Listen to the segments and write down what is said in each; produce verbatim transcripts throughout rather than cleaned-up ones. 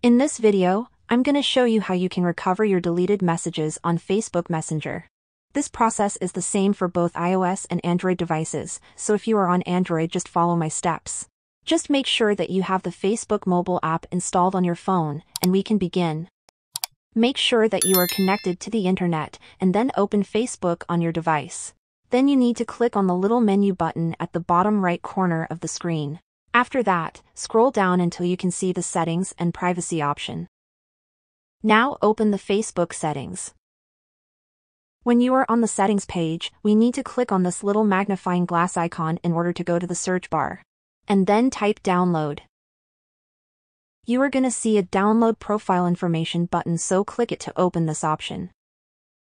In this video, I'm going to show you how you can recover your deleted messages on Facebook Messenger. This process is the same for both iOS and Android devices, so if you are on Android, just follow my steps. Just make sure that you have the Facebook mobile app installed on your phone, and we can begin. Make sure that you are connected to the internet, and then open Facebook on your device. Then you need to click on the little menu button at the bottom right corner of the screen. After that, scroll down until you can see the settings and privacy option. Now open the Facebook settings. When you are on the settings page, we need to click on this little magnifying glass icon in order to go to the search bar. And then type download. You are going to see a download profile information button, so click it to open this option.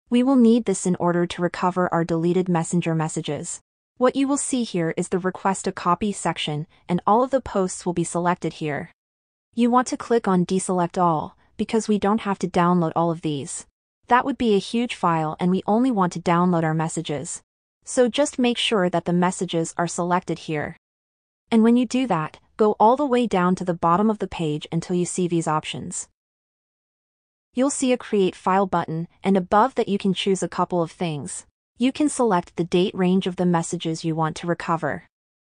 We will need this in order to recover our deleted Messenger messages. What you will see here is the request a copy section, and all of the posts will be selected here. You want to click on deselect all, because we don't have to download all of these. That would be a huge file, and we only want to download our messages. So just make sure that the messages are selected here. And when you do that, go all the way down to the bottom of the page until you see these options. You'll see a create file button, and above that you can choose a couple of things. You can select the date range of the messages you want to recover.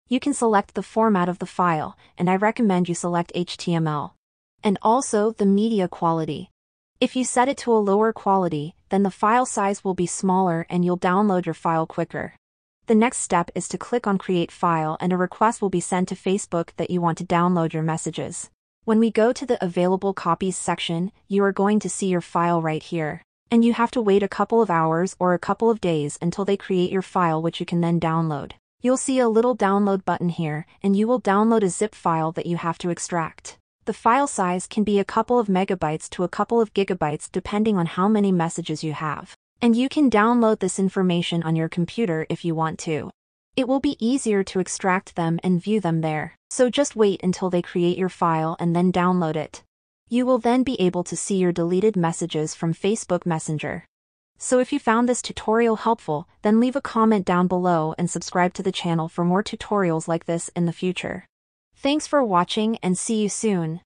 You can select the format of the file, and I recommend you select H T M L. And also the media quality. If you set it to a lower quality, then the file size will be smaller and you'll download your file quicker. The next step is to click on Create File, and a request will be sent to Facebook that you want to download your messages. When we go to the Available Copies section, you are going to see your file right here. And you have to wait a couple of hours or a couple of days until they create your file, which you can then download. You'll see a little download button here, and you will download a zip file that you have to extract. The file size can be a couple of megabytes to a couple of gigabytes depending on how many messages you have. And you can download this information on your computer if you want to. It will be easier to extract them and view them there. So just wait until they create your file and then download it. You will then be able to see your deleted messages from Facebook Messenger. So if you found this tutorial helpful, then leave a comment down below and subscribe to the channel for more tutorials like this in the future. Thanks for watching, and see you soon.